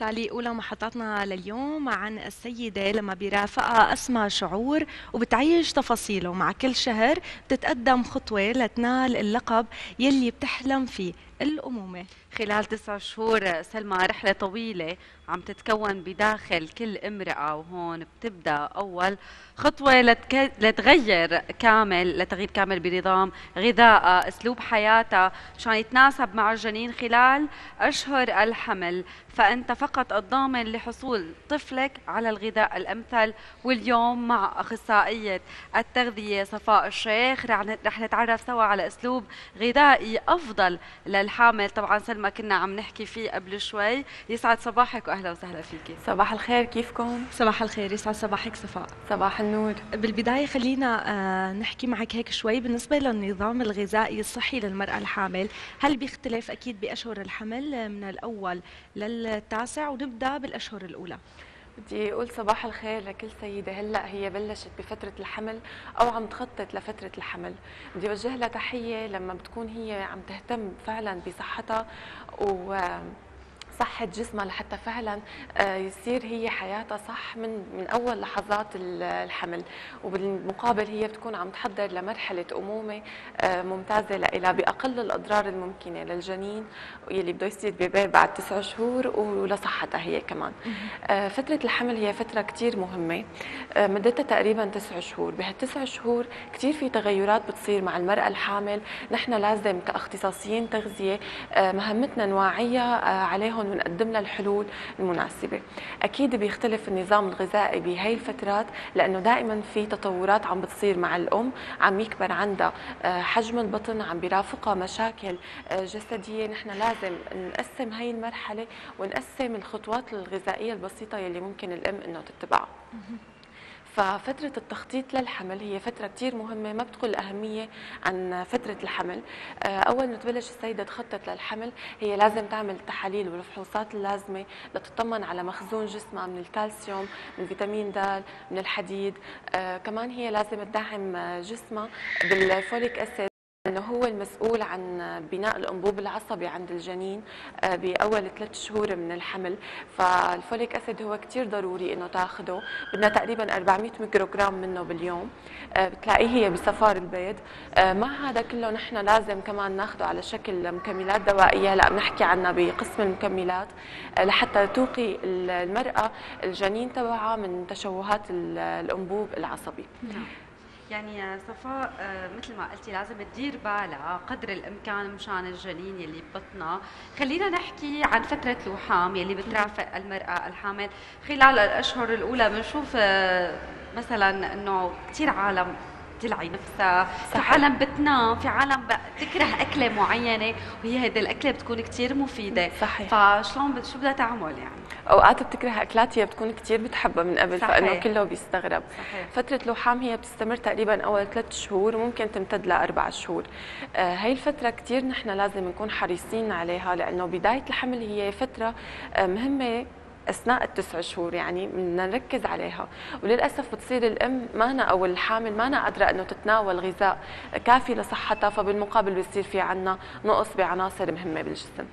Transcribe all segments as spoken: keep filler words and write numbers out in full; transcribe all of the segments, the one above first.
سالي، أولى محطاتنا لليوم عن السيدة لما بيرافقها أسمى شعور وبتعيش تفاصيله، مع كل شهر بتتقدم خطوة لتنال اللقب يلي بتحلم فيه، الأمومة. خلال تسع شهور سلمى، رحلة طويلة عم تتكون بداخل كل امرأة، وهون بتبدأ أول خطوة لتك... لتغير كامل لتغيير كامل بنظام غذائها، أسلوب حياتها مشان يتناسب مع الجنين خلال أشهر الحمل. فأنت فقط الضامن لحصول طفلك على الغذاء الأمثل. واليوم مع أخصائية التغذية صفاء الشيخ رح نتعرف سوا على أسلوب غذائي أفضل للحامل. طبعا سلمى كنا عم نحكي فيه قبل شوي. يسعد صباحك وأهلا وسهلا فيكي. صباح الخير، كيفكم؟ صباح الخير، يسعد صباحك صفاء. صباح النور. بالبداية خلينا نحكي معك هيك شوي بالنسبة للنظام الغذائي الصحي للمرأة الحامل، هل بيختلف أكيد بأشهر الحمل من الأول لل التاسع؟ ونبدأ بالأشهر الأولى. بدي أقول صباح الخير لكل سيدة هلأ هي بلشت بفترة الحمل أو عم تخطط لفترة الحمل، بدي أوجه لها تحية لما بتكون هي عم تهتم فعلا بصحتها و صحة جسمها لحتى فعلا يصير هي حياتها صح من من اول لحظات الحمل. وبالمقابل هي بتكون عم تحضر لمرحله امومه ممتازه لها باقل الاضرار الممكنه للجنين يلي بده يصير ببيع بعد تسع شهور ولصحتها هي كمان. فتره الحمل هي فتره كثير مهمه، مدتها تقريبا تسع شهور. بهالتسع شهور كثير في تغيرات بتصير مع المراه الحامل، نحن لازم كاختصاصيين تغذيه مهمتنا نوعيها عليهم ونقدم لها الحلول المناسبة. أكيد بيختلف النظام الغذائي بهي الفترات لأنه دائما في تطورات عم بتصير مع الأم، عم يكبر عندها حجم البطن، عم بيرافقها مشاكل جسدية. نحن لازم نقسم هي المرحلة ونقسم الخطوات الغذائية البسيطة يلي ممكن الأم إنه تتبعها. ففترة التخطيط للحمل هي فترة كتير مهمة ما بتقل أهمية عن فترة الحمل. أول ما تبلش السيدة تخطط للحمل هي لازم تعمل التحاليل والفحوصات اللازمة لتطمن على مخزون جسمها من الكالسيوم، من فيتامين د، من الحديد. كمان هي لازم تدعم جسمها بالفوليك أسيد لأنه هو المسؤول عن بناء الأنبوب العصبي عند الجنين بأول ثلاث شهور من الحمل. فالفوليك أسيد هو كتير ضروري إنه تاخده، بدنا تقريبا أربعمئة ميكروغرام منه باليوم، بتلاقيه هي بصفار البيض. مع هذا كله نحن لازم كمان ناخده على شكل مكملات دوائية، هلا بنحكي عنها بقسم المكملات، لحتى توقي المرأة الجنين تبعها من تشوهات الأنبوب العصبي. يعني صفاء مثل ما قلتي لازم تدير بالها قدر الامكان مشان الجنين يلي ببطنها. خلينا نحكي عن فتره الوحام يلي بترافق المراه الحامل خلال الاشهر الاولى. بنشوف مثلا انه كثير عالم بتلعي نفسها، في عالم بتنام، في عالم بتكره اكله معينه، وهي هيدي الاكله بتكون كثير مفيده. صحيح. فشلون شو بدها تعمل؟ يعني اوقات بتكره اكلات هي بتكون كثير بتحبها من قبل. صحيح. فانه كله بيستغرب. صحيح. فتره الوحام هي بتستمر تقريبا اول ثلاث شهور وممكن تمتد لاربع شهور. آه هي الفتره كثير نحن لازم نكون حريصين عليها لانه بدايه الحمل هي فتره آه مهمه اثناء التسع شهور، يعني بدنا نركز عليها. وللاسف بتصير الام مانا او الحامل مانا قادره انه تتناول غذاء كافي لصحتها، فبالمقابل بيصير في عندنا نقص بعناصر مهمه بالجسم.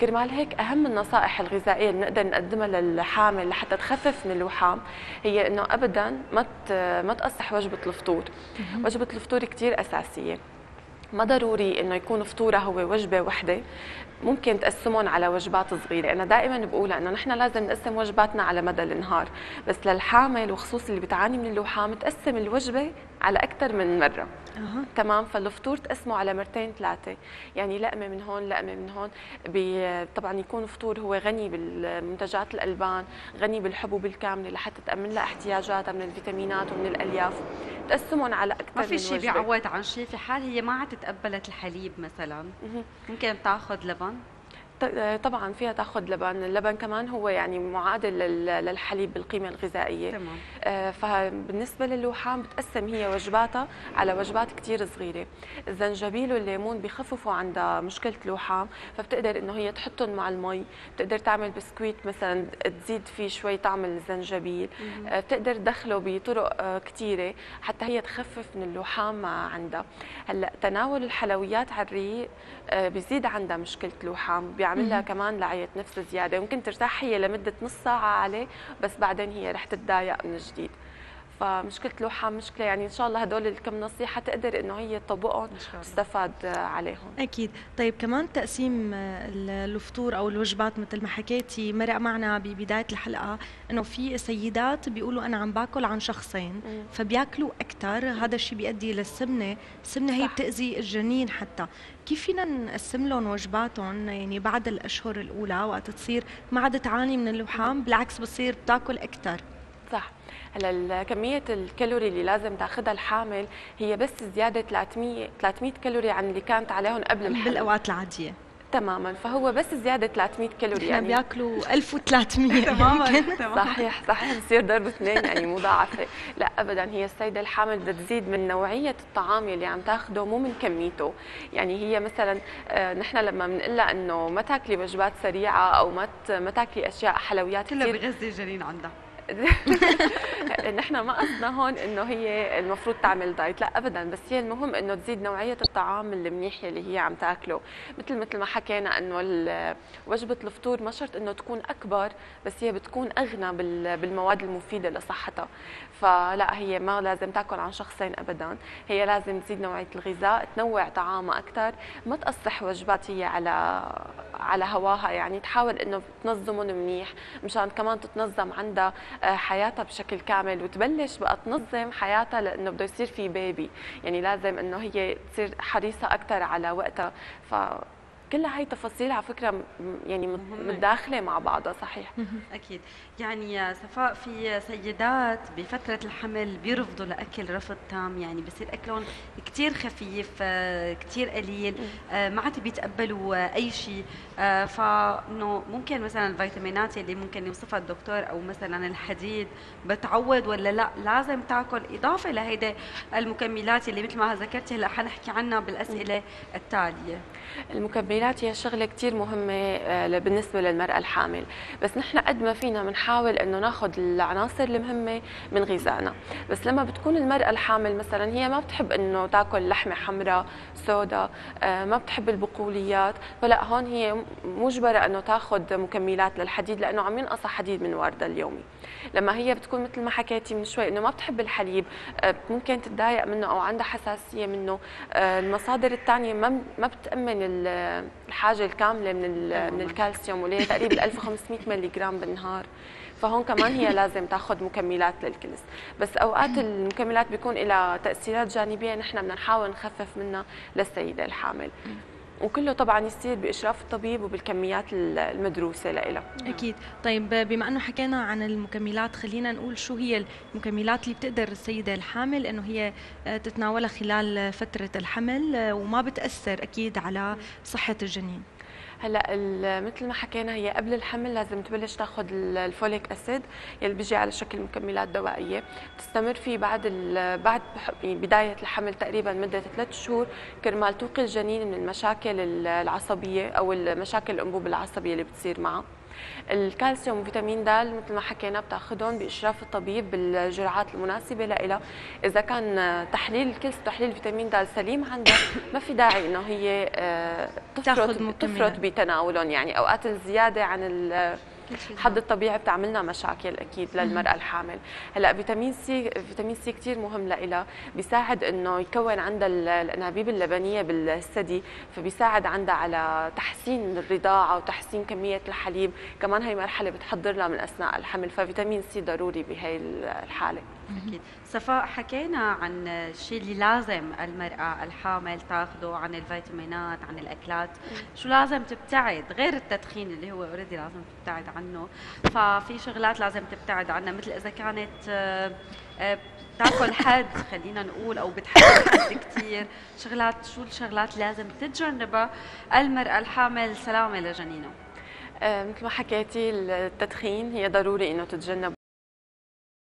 كرمال هيك اهم النصائح الغذائيه اللي نقدر نقدمها للحامل لحتى تخفف من الوحام هي انه ابدا ما ما تقصح وجبه الفطور. وجبه الفطور كثير اساسيه، ما ضروري انه يكون فطوره هو وجبه وحده، ممكن تقسمهم على وجبات صغيره. انا دائما بقول انه نحن لازم نقسم وجباتنا على مدى النهار، بس للحامل وخصوصا اللي بتعاني من الوحام تقسم الوجبه على اكثر من مره. أه. تمام. فالفطور تقسمه على مرتين ثلاثه، يعني لقمه من هون لقمه من هون. طبعا يكون فطور هو غني بالمنتجات الالبان، غني بالحبوب الكامله لحتى تامن لها احتياجاتها من الفيتامينات ومن الالياف. تقسمهم على اكثر من وجبه، ما في شيء بيعوض عن شيء. في حال هي ما عاد تقبلت الحليب مثلا ممكن تاخذ لبن. طبعا فيها تاخذ لبن، اللبن كمان هو يعني معادل للحليب بالقيمه الغذائيه. تمام. فبالنسبه للوحام بتقسم هي وجباتها على وجبات كثير صغيره. الزنجبيل والليمون بخففوا عندها مشكله الوحام، فبتقدر انه هي تحطهم مع المي، بتقدر تعمل بسكويت مثلا تزيد فيه شوي طعم الزنجبيل، مم. بتقدر تدخله بطرق كثيره حتى هي تخفف من اللوحام عندها. هلا تناول الحلويات على الريق بيزيد عندها مشكله الوحام، عامل لها كمان لعية نفس زياده، ممكن ترتاح هي لمده نص ساعه عليه بس بعدين هي رح تتضايق من جديد. فمشكله لوحه مشكله يعني، ان شاء الله هدول الكم نصيحه تقدر انه هي تطبقهم وتستفاد عليهم. اكيد. طيب كمان تقسيم الفطور او الوجبات مثل ما حكيتي مرق معنا ببدايه الحلقه انه في سيدات بيقولوا انا عم باكل عن شخصين مم. فبياكلوا اكثر، هذا الشيء بيؤدي للسمنه، السمنه هي بتاذي الجنين حتى. كيف فينا نقسم لهم وجباتهم يعني بعد الاشهر الاولى وقت تصير ما عاد تعاني من اللحام، بالعكس بتصير بتاكل اكثر؟ صح. هلا كمية الكالوري اللي لازم تاخذها الحامل هي بس زيادة ثلاثمية كالوري عن اللي كانت عليهم قبل الحمل بالاوقات العادية. تماما، فهو بس زيادة ثلاثمية كالوري يعني بياكلوا ألف وثلاثمية. تماما صحيح صحيح، بصير ضرب اثنين يعني مضاعفة. لا ابدا، هي السيدة الحامل بدها تزيد من نوعية الطعام اللي عم تاخده مو من كميته. يعني هي مثلا آه نحن لما بنقلها انه ما تاكلي وجبات سريعة او ما ما تاكلي اشياء حلويات كثير كلها بغذي الجنين عندها. نحن ما قصدنا هون انه هي المفروض تعمل دايت، لا ابدا، بس هي المهم انه تزيد نوعيه الطعام المنيح اللي هي عم تاكله، مثل مثل ما حكينا انه وجبه الفطور ما شرط انه تكون اكبر، بس هي بتكون اغنى بالمواد المفيده لصحتها. فلا هي ما لازم تاكل عن شخصين ابدا، هي لازم تزيد نوعيه الغذاء، تنوع طعامها اكثر، ما تقصح وجبات هي على على هواها، يعني تحاول انه تنظمهم منيح مشان كمان تتنظم عندها حياتها بشكل كامل، وتبلش بقى تنظم حياتها لانه بده يصير في بيبي، يعني لازم انه هي تصير حريصه اكثر على وقتها. ف كلها هي تفاصيل على فكره يعني متداخله مع بعضها. صحيح اكيد. يعني صفاء في سيدات بفتره الحمل بيرفضوا لاكل رفض تام، يعني بصير اكلهم كثير خفيف كثير قليل، ما عاد بيتقبلوا اي شيء، فانه ممكن مثلا الفيتامينات اللي ممكن يوصفها الدكتور او مثلا الحديد بتعوض ولا لا؟ لازم تاكل اضافه لهيدي المكملات اللي مثل ما ذكرتي هلا حنحكي عنها بالاسئله التاليه. المكملات هي شغلة كتير مهمة بالنسبة للمرأة الحامل، بس نحن قد ما فينا بنحاول انه ناخذ العناصر المهمة من غذائنا. بس لما بتكون المرأة الحامل مثلا هي ما بتحب انه تاكل لحمة حمراء سوداء، ما بتحب البقوليات، فلا هون هي مجبرة انه تاخذ مكملات للحديد لانه عم ينقصها حديد من واردة اليومي. لما هي بتكون مثل ما حكيتي من شوي انه ما بتحب الحليب، ممكن تتضايق منه او عندها حساسية منه. المصادر الثانية ما ما بتأمن الحاجه الكامله من من الكالسيوم، واللي هي تقريبا ألف وخمسمية مللي جرام بالنهار، فهون كمان هي لازم تاخذ مكملات للكلس. بس اوقات المكملات بيكون لها تاثيرات جانبيه، نحن بدنا نحاول نخفف منها للسيده الحامل، وكله طبعا يصير باشراف الطبيب وبالكميات المدروسه لها. اكيد. طيب بما انه حكينا عن المكملات، خلينا نقول شو هي المكملات اللي بتقدر السيده الحامل انه هي تتناولها خلال فتره الحمل وما بتاثر اكيد على صحه الجنين؟ هلا مثل ما حكينا هي قبل الحمل لازم تبلش تاخذ الفوليك اسيد يلي بيجي على شكل مكملات دوائيه، تستمر فيه بعد بعد بدايه الحمل تقريبا مده ثلاث شهور، كرمال توقي الجنين من المشاكل العصبيه او المشاكل الانبوب العصبيه اللي بتصير معه. الكالسيوم وفيتامين د مثل ما حكينا بتاخذهم باشراف الطبيب بالجرعات المناسبه لها. اذا كان تحليل الكلس وتحليل فيتامين د سليم عندها ما في داعي انه هي تفرط تفرط بتناولهم، يعني اوقات الزياده عن الحد الطبيعي بتعملنا مشاكل اكيد للمراه الحامل. هلا فيتامين سي فيتامين سي كثير مهم لها، بيساعد انه يكون عندها الانابيب اللبنيه بالثدي، فبيساعد عندها على تحسين الرضاعه وتحسين كميه الحليب، كمان هي مرحله بتحضر لها من اثناء الحمل، ففيتامين سي ضروري بهي الحاله. اكيد. صفاء حكينا عن الشيء اللي لازم المراه الحامل تاخذه، عن الفيتامينات، عن الاكلات، شو لازم تبتعد غير التدخين اللي هو اوريدي لازم تبتعد عنه، ففي شغلات لازم تبتعد عنها مثل اذا كانت بتاكل حد خلينا نقول او بتحب حد كثير، شغلات شو الشغلات لازم تتجنبها المراه الحامل سلامه لجنينه؟ مثل ما حكيتي التدخين هي ضروري انه تتجنب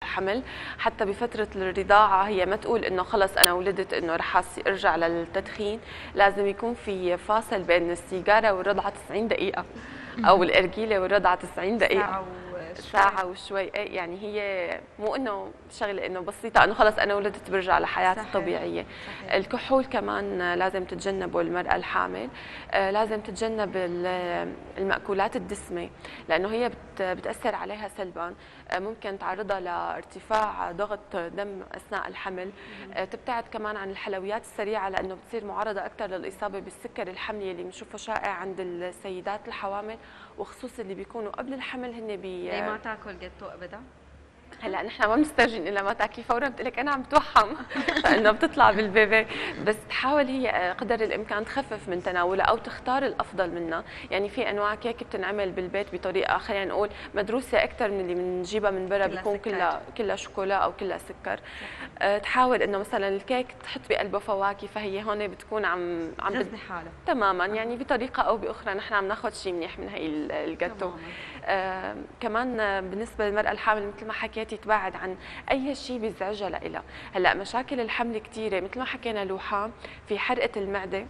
الحمل، حتى بفترة الرضاعة هي ما تقول انه خلص انا ولدت انه رح ارجع للتدخين، لازم يكون في فاصل بين السيجارة والرضعة تسعين دقيقة، او الارجيلة والرضعة تسعين دقيقة. ساعه وشوي. يعني هي مو انه شغله انه بسيطه انه خلص انا ولدت برجع لحياتي الطبيعيه. الكحول كمان لازم تتجنبه المراه الحامل، لازم تتجنب الماكولات الدسمه لانه هي بتاثر عليها سلبا، ممكن تعرضها لارتفاع ضغط دم اثناء الحمل. تبتعد كمان عن الحلويات السريعه لانه بتصير معرضه اكثر للاصابه بالسكر الحملي اللي بنشوفه شائع عند السيدات الحوامل، وخصوصا اللي بيكونوا قبل الحمل هن بي ليه ما تاكل جاتو ابدا؟ هلا نحن ما بنسترجن الا ما تاكلي فورا، بتقول لك انا عم توحم لانه بتطلع بالبيبي، بس تحاول هي قدر الامكان تخفف من تناولها او تختار الافضل منها. يعني في انواع كيك بتنعمل بالبيت بطريقه خلينا نقول مدروسه اكثر من اللي بنجيبها من برا، بيكون كلها كلها شوكولا او كلها سكر. أه تحاول انه مثلا الكيك تحط بقلبه فواكه، فهي هون بتكون عم عم بتزني حالها تماما يعني بطريقه او باخرى نحن عم ناخذ شيء منيح من هي الجاتو. آه كمان بالنسبه للمراه الحامل مثل ما حكيتي تبعد عن اي شيء بيزعجها لإلها. هلا مشاكل الحمل كثيره مثل ما حكينا لوحام، في حرقه المعده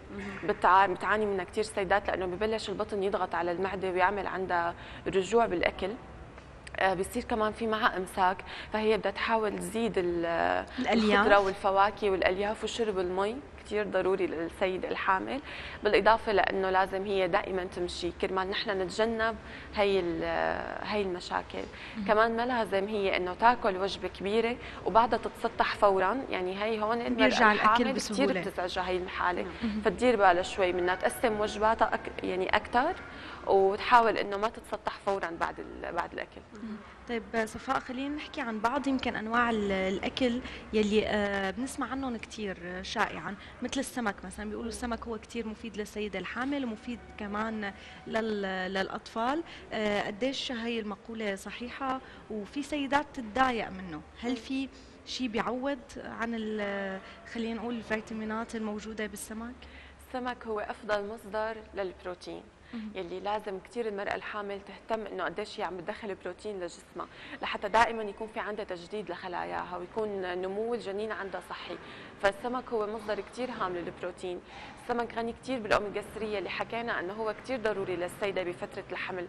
بتعاني منها كثير سيدات لانه ببلش البطن يضغط على المعده ويعمل عندها رجوع بالاكل. بيصير كمان في معها امساك، فهي بدها تحاول تزيد الخضره والفواكه والالياف، وشرب المي كثير ضروري للسيد الحامل، بالاضافه لانه لازم هي دائما تمشي كرمال نحن نتجنب هي هي المشاكل. كمان ما لازم هي انه تاكل وجبه كبيره وبعدها تتسطح فورا، يعني هي هون بيرجع الاكل بسهوله كثير بتزعجها هي الحاله، فتدير بالها شوي منها، تقسم وجباتها أك... يعني اكثر، وتحاول انه ما تتسطح فورا بعد ال... بعد الاكل. طيب صفاء، خلينا نحكي عن بعض يمكن انواع الاكل يلي آه بنسمع عنهم كثير شائعا، مثل السمك مثلا، بيقولوا السمك هو كثير مفيد للسيده الحامل ومفيد كمان للاطفال. آه قديش هي المقوله صحيحه؟ وفي سيدات تتضايق منه، هل في شيء بيعوض عن خلينا نقول الفيتامينات الموجوده بالسمك؟ السمك هو افضل مصدر للبروتين يلي لازم كثير المرأة الحامل تهتم انه قديش هي عم بتدخل بروتين لجسمها لحتى دائما يكون في عندها تجديد لخلاياها ويكون نمو الجنين عندها صحي. فالسمك هو مصدر كثير هام للبروتين. السمك غني كثير بالاوميجا ثلاثة اللي حكينا انه هو كثير ضروري للسيده بفتره الحمل.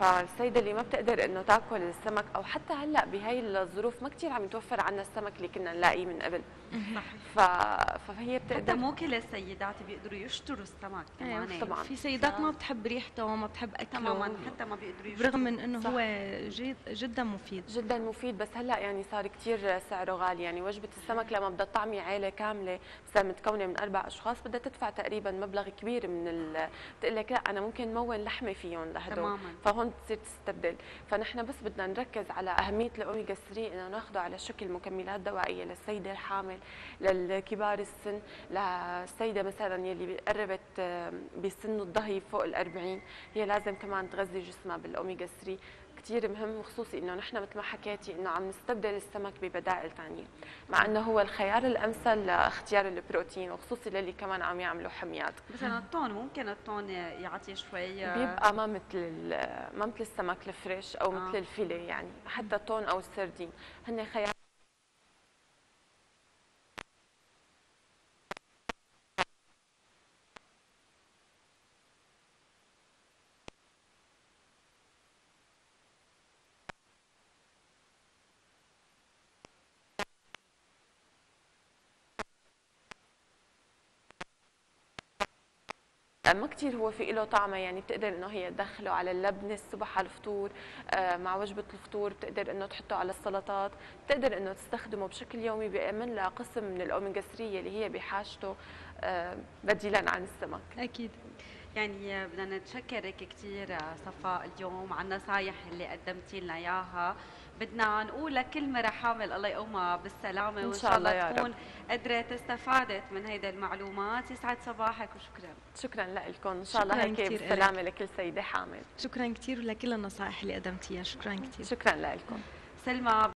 فالسيده اللي ما بتقدر انه تاكل السمك او حتى هلا بهي الظروف ما كثير عم يتوفر عنا السمك اللي كنا نلاقيه من قبل. ف... فهي بتقدر، حتى مو كل السيدات بيقدروا يشتروا السمك كمان. أيوة طبعا، في سيدات ف... ما بتحب ريحته وما بتحب اكله تماما، حتى ما بيقدروا يشتروا برغم من انه هو جد... جدا مفيد جدا مفيد. بس هلا يعني صار كثير سعره غالي، يعني وجبه السمك لما بدها تطعمي عائله كامله مثلا متكونه من اربع اشخاص بدها تدفع تقريبا مبلغ كبير من ال بتقول لك لا انا ممكن مون لحمه فيهم لهدول، فهون بتصير تستبدل. فنحن بس بدنا نركز على اهميه الاوميجا ثلاثة انه ناخده على شكل مكملات دوائيه للسيده الحامل، للكبار السن، للسيده مثلا يلي قربت بسن الضهي فوق ال أربعين هي لازم كمان تغذي جسمها بالاوميجا ثلاثة. كثير مهم، وخصوصي انه نحن مثل ما حكيتي انه عم نستبدل السمك ببدائل ثانيه، مع انه هو الخيار الامثل لاختيار البروتين، وخصوصي للي كمان عم يعملوا حميات. مثلا الطون، ممكن الطون يعطي شوي، بيبقى ما مثل ما مثل السمك الفريش او مثل آه. الفيليه، يعني حتى الطون او السردين هن خيار ما كثير هو في له طعمه، يعني بتقدر انه هي تدخله على اللبنه الصبح على الفطور، مع وجبه الفطور بتقدر انه تحطه على السلطات، بتقدر انه تستخدمه بشكل يومي، بيأمن لها قسم من الاوميجا ثلاثة اللي هي بحاجته بديلا عن السمك. اكيد. يعني بدنا نتشكرك كثير صفاء اليوم على النصايح اللي قدمتي لنا اياها. بدنا نقول لكل مرة حامل الله يقومها بالسلامه، وان شاء الله تكون قدرت استفادت من هيدا المعلومات. يسعد صباحك وشكرا. شكرا لكم، ان شاء الله هيك بالسلامه لكل سيده حامل. شكرا كثير لكل النصائح اللي قدمتيها، شكرا كثير. شكرا لكم. سلمى.